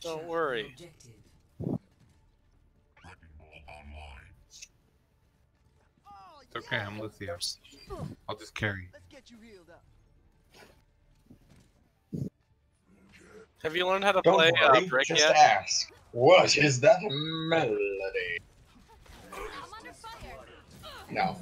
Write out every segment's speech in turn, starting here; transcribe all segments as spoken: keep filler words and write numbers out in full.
Don't worry. It's okay, I'm Lucio. I'll just carry. Have you learned how to Don't play uh, Brick yet? Ask, what is that melody? I'm under fire. No.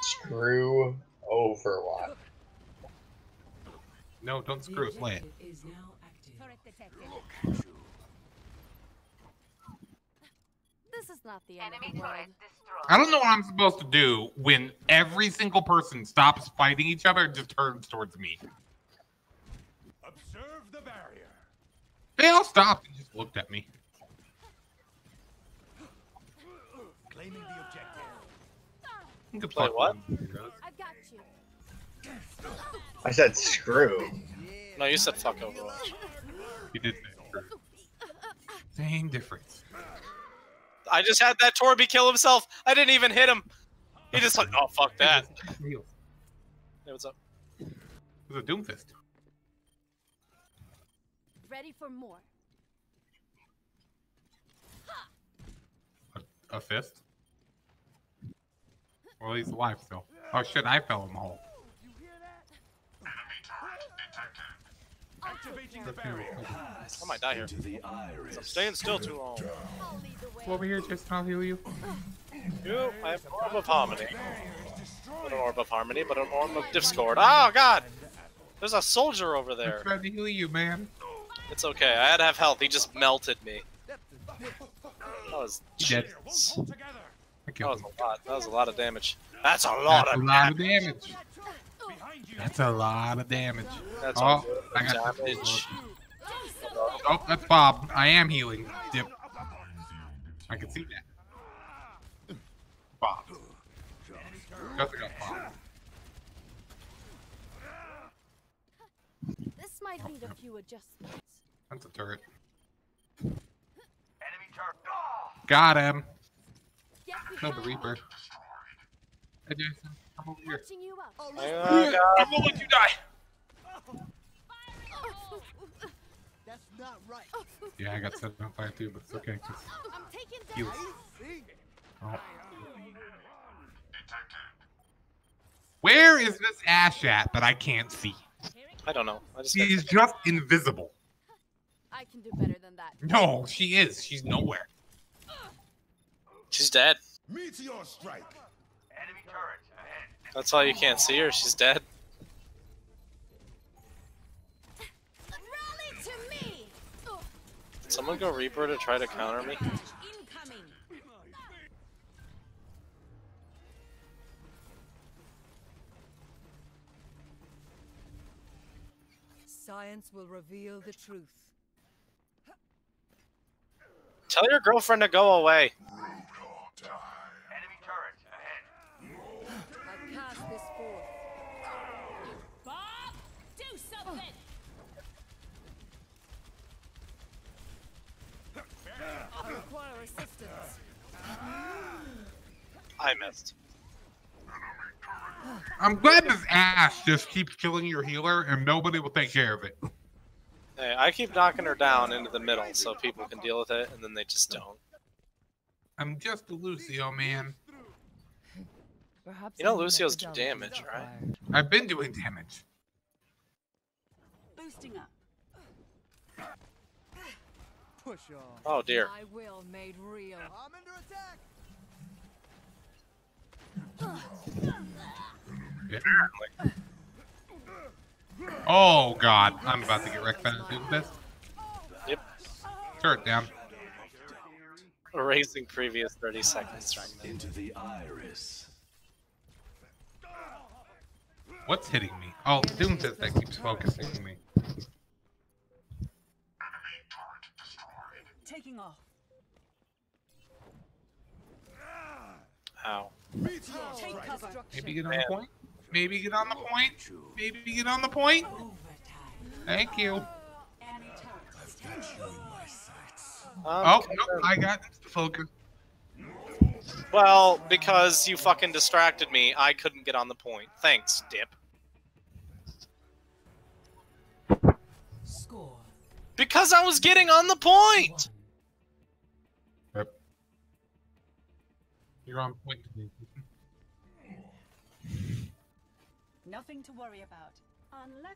Screw Overwatch. No, don't screw it, play it. This is not the enemy turret destroyed. I don't know what I'm supposed to do when every single person stops fighting each other and just turns towards me. Observe the barrier. They all stopped and just looked at me. Claiming the objective. You can play what? I got you. I said screw. No, you said fuck Overwatch. You did say screw. Same difference. I just had that Torby kill himself. I didn't even hit him. He just like, oh fuck that. Hey, what's up? It was a Doomfist. Ready for more. A, a fist? Well, he's alive still. Oh shit, I fell in the hole. Activating the barrier. I might die here. I'm staying still too long. Over here, just I'll heal you. You, I have an orb of harmony. Not an orb of harmony, but an orb of discord. Oh god! There's a soldier over there. I'm trying to heal you, man. It's okay. I had to have health. He just melted me. That was shit. That was a lot. That was a lot of damage. That's a lot That's of a lot damage. Of damage. That's a lot of damage. That's oh, I got damage. This oh, that's Bob. I am healing. Dip. I can see that. Bob. Just got Bob. This might need a few adjustments. That's a turret. Enemy turret. Got him. Killed the Reaper. Hey, Jason. I'm over here. Oh, God. I'm gonna let you die. That's not right. Yeah, I got set on fire too, but it's okay. Just I'm taking down. Oh. Where is this Ashe at that I can't see? I don't know. I just She's just invisible. I can do better than that. No, she is. She's nowhere. She's dead. Meteor strike. Enemy turret. That's all you can't see her. She's dead. Rally to me. Someone go Reaper to try to counter me. Incoming. Science will reveal the truth. Tell your girlfriend to go away. I missed. I'm glad this Ashe just keeps killing your healer and nobody will take care of it. Hey, I keep knocking her down into the middle so people can deal with it, and then they just don't. I'm just a Lucio, man. Perhaps you know Lucio's do damage, right? I've been doing damage. Boosting up. Push on. Oh dear. I will made real. I'm under attack. Oh god, I'm about to get wrecked by the Doomfist. Yep. Turret down. Erasing previous thirty seconds. Into the iris. What's hitting me? Oh, Doomfist that keeps focusing on me. Taking off. Ow. Maybe get on the point. Maybe get on the point. Maybe get on the point. Thank you. Oh, okay. No, I got the focus. Well, because you fucking distracted me, I couldn't get on the point. Thanks, dip. Score Because I was getting on the point! Yep. You're on point today. Nothing to worry about. Unless...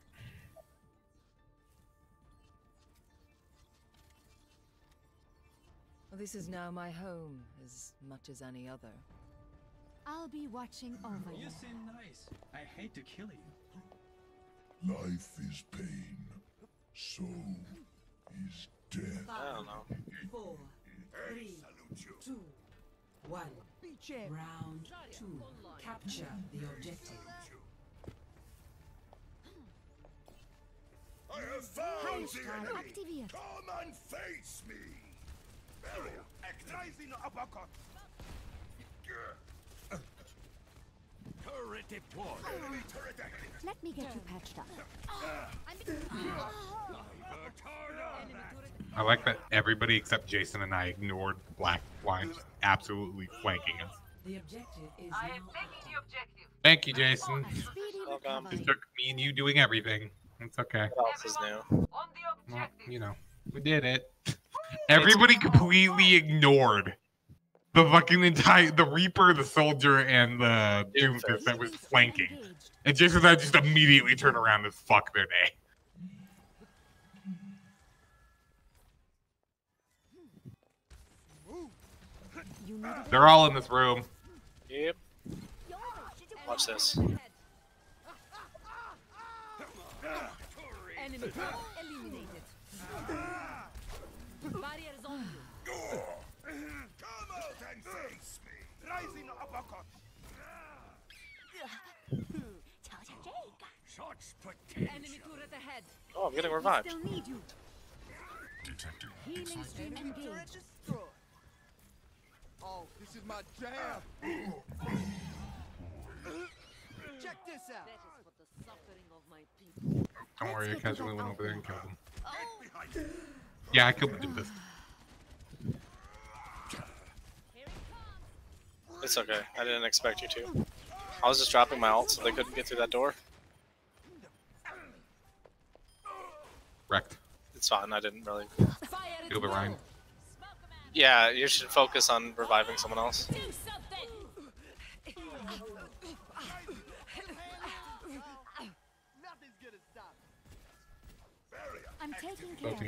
Well, this is now my home, as much as any other. I'll be watching over you. You seem nice. I hate to kill you. Life is pain. So is death. Five, I don't know. Four, three, two, one. Round two. Capture the objective. I have found the enemy. Come and face me. Barrier. Activizing uppercut. Turret deployed. Enemy turret active. Let me get you patched up. I like that everybody except Jason and I ignored the black line, just absolutely flanking us. The objective is I am taking the objective. Thank you, Jason. Welcome. It took me and you doing everything. It's okay. What else is new? Well, you know, we did it. Everybody completely ignored the fucking entire, the Reaper, the Soldier, and the Doomfist that was flanking. And Jason and I just immediately turned around and fuck their day. They're all in this room. Yep. Watch this. Enemy eliminated. Barrier is on you. Come out and face me. Rising uppercut. Shots potential. Enemy turret ahead. Oh, I'm getting revived. Still need you. Detected. Healing stream engaged. Oh, this is my jam. Check this out. That is for the suffering of my people. Don't worry, I casually went over there and killed him. Oh. Yeah, I killed him with this. It's okay. I didn't expect you to. I was just dropping my ult so they couldn't get through that door. Wrecked. It's fine. I didn't really. You'll be Ryan. Yeah, you should focus on reviving someone else.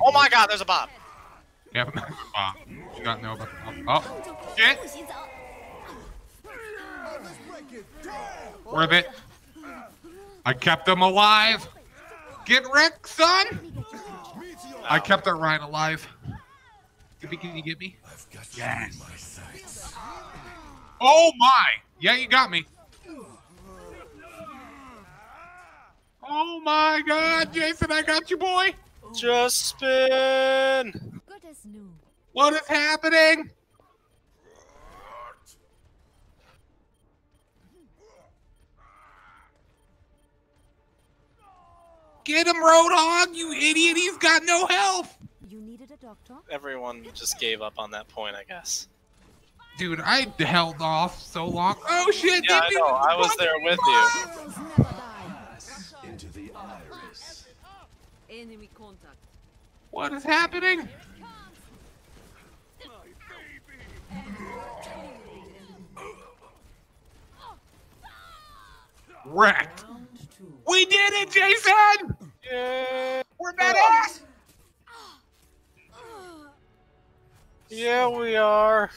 Oh my god, there's a bot! Yeah, but there's a bot. You don't know about the bot. Oh, shit! Worth it. I kept them alive! Get wrecked, son! I kept that Ryan alive. Can you get me? Yes! Oh my! Yeah, you got me. Oh my god, Jason, I got you, boy! Just spin! Good as new. What is happening? Get him, Roadhog, you idiot! He's got no health! You needed a doctor? Everyone just gave up on that point, I guess. Dude, I held off so long. Oh shit! Yeah, I know. I was there with you. Into the iris. Enemy contact. What is happening? Wrecked. We did it, Jason! Yeah. We're badass! Yeah, we are.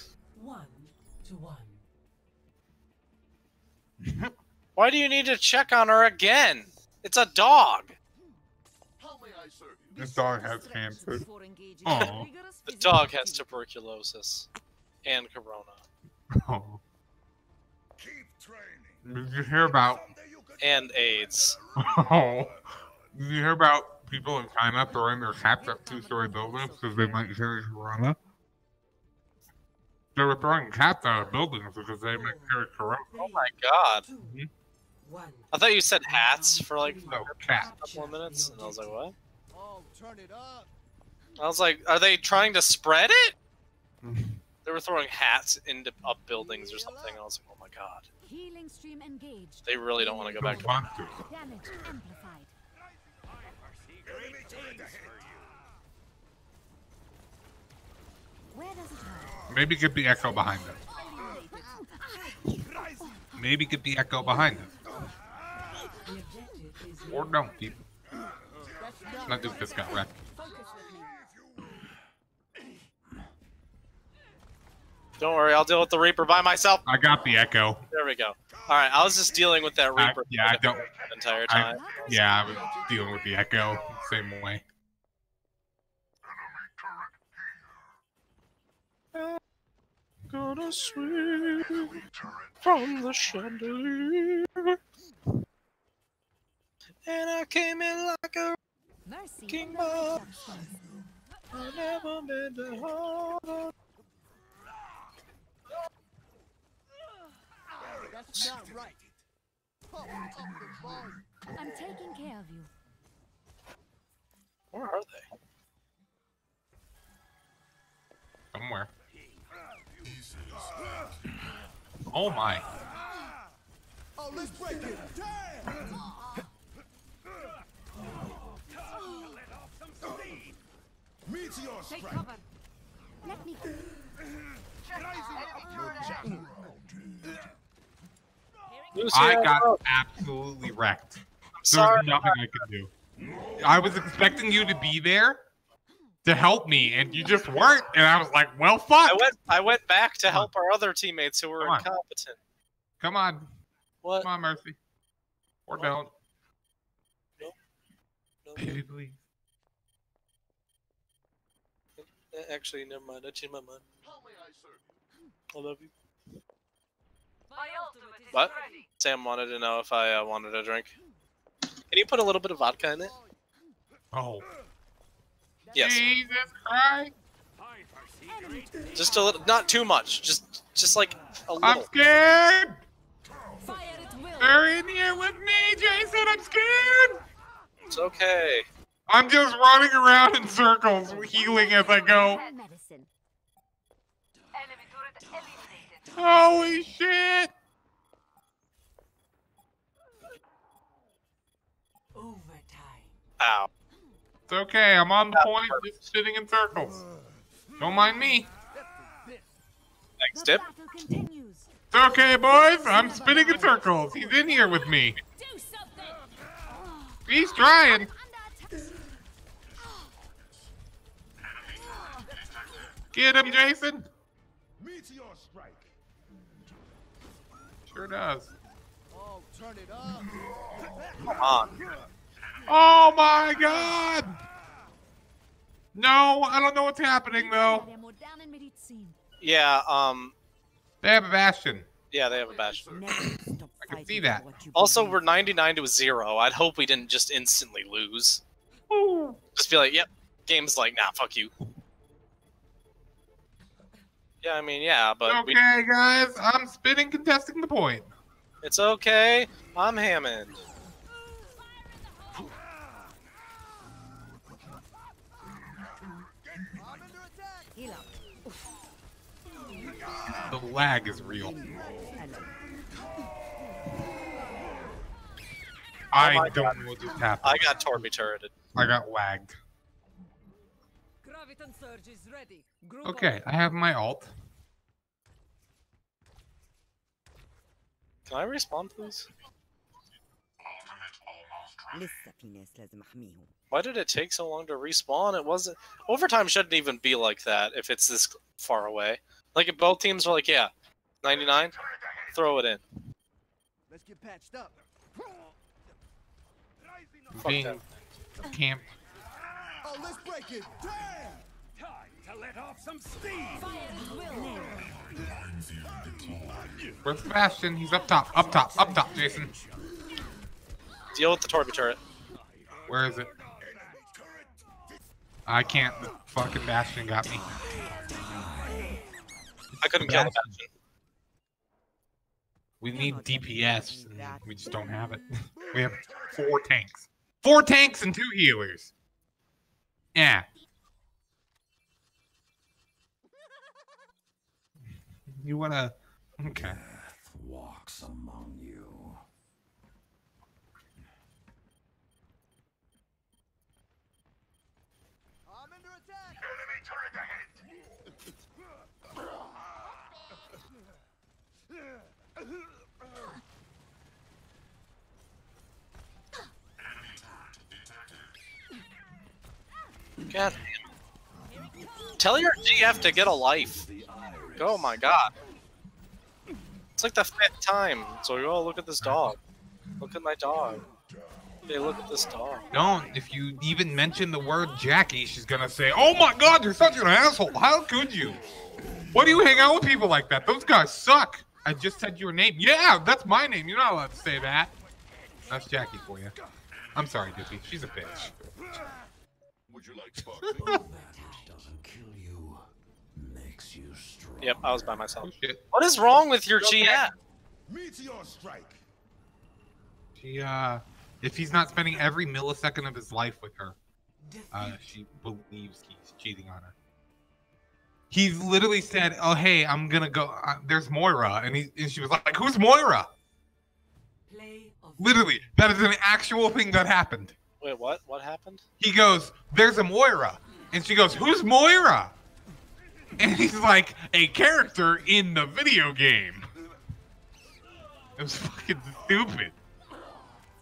One to one. Why do you need to check on her again? It's a dog. This dog has cancer. Oh. The dog has tuberculosis and corona. Oh. Keep training. Did you hear about and AIDS? Oh. Did you hear about people in China throwing their caps up two-story buildings because they might carry corona? They were throwing caps out of buildings because they might carry corona. Oh my god. Mm-hmm. I thought you said hats for like no, a couple of minutes, and I was like, what? Oh, turn it up. I was like, are they trying to spread it? They were throwing hats into up buildings or something, and I was like, oh my god. Healing stream engaged. They really don't want to go back to that. Damage amplified. Maybe get the Echo behind him. Maybe get the Echo behind him. Or don't, people. Let's not do this guy, right? Don't worry, I'll deal with the Reaper by myself. I got the Echo. There we go. All right, I was just dealing with that Reaper I, yeah, I don't, the entire time. I, yeah, I was dealing with the Echo same way. I'm gonna swing from the chandelier, and I came in like a king bug. I never made the harder. That's not right. I'm taking care of you. Where are they? Somewhere. Oh my. Oh, let's break it. Meteor strike. Let me go. I got absolutely wrecked. There's nothing I could do. I was expecting you to be there to help me, and you just weren't. And I was like, "Well, fuck." I went. I went back to help our other teammates who were Come incompetent. Come on. What? Come on, Mercy. Or what? Don't. Nope. Nope. Baby, please. Actually, never mind. I changed my mind. I love you. What? Sam wanted to know if I uh, wanted a drink. Can you put a little bit of vodka in it? Oh. Yes. Jesus Christ. Just a little, not too much. Just, just like a little. I'm scared. They're in here with me, Jason. I'm scared. It's okay. I'm just running around in circles, healing as I go. Holy shit! Overtime. Ow. It's okay, I'm on the That's point, perfect. Just sitting in circles. Don't mind me. Thanks, Dip. It's okay, boys, I'm spinning in circles. He's in here with me. He's trying. Get him, Jason. Meteor strike. Sure does. Oh, turn it up. Come on. Oh my god! No, I don't know what's happening though. Yeah, um they have a Bastion. Yeah, they have a Bastion. I can see that. Also, we're ninety-nine to a zero. I'd hope we didn't just instantly lose. Ooh. Just be like, yep, game's like, nah, fuck you. Yeah, I mean, yeah, but... Okay, we... guys, I'm spinning, contesting the point. It's okay. I'm Hammond. The lag is real. I oh don't God. know what just happened. I got Torby turreted. I got lagged. Okay, I have my alt. Can I respawn, please? Why did it take so long to respawn? It wasn't... Overtime shouldn't even be like that if it's this far away. Like, if both teams were like, yeah, ninety-nine, throw it in. Let's get patched up. Being camped. Oh, let's break it down. Time to let off some steam. Where's Bastion? He's up top, up top, up top, Jason. Deal with the Torby turret. Where is it? I can't. The fucking Bastion got me. I couldn't the kill the Bastion. We need D P S, and we just don't have it. We have four tanks. Four tanks and two healers. Yeah. You wanna? Okay. Death walks among you. I'm under attack. Enemy turret ahead. God. Tell your G F to get a life. Oh my god. It's like the fifth time. So, oh, look at this dog. Look at my dog. Hey, look at this dog. Don't. If you even mention the word Jackie, she's gonna say, oh my god, you're such an asshole. How could you? Why do you hang out with people like that? Those guys suck. I just said your name. Yeah, that's my name. You're not allowed to say that. That's Jackie for you. I'm sorry, Dippy. She's a bitch. Would you like sparkling? That which doesn't kill you makes you strong. Yep, I was by myself. Oh, shit. What is wrong with your G F? Meteor strike. She, uh, if he's not spending every millisecond of his life with her, uh, she believes he's cheating on her. He's literally said, "Oh, hey, I'm gonna go. Uh, there's Moira," and he and she was like, "Who's Moira?" Play of literally, that is an actual thing that happened. Wait, what? What happened? He goes, there's a Moira. And she goes, who's Moira? And he's like, a character in the video game. It was fucking stupid.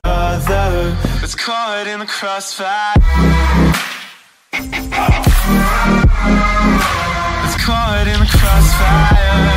Brother, it's caught in the crossfire. It's caught in the crossfire.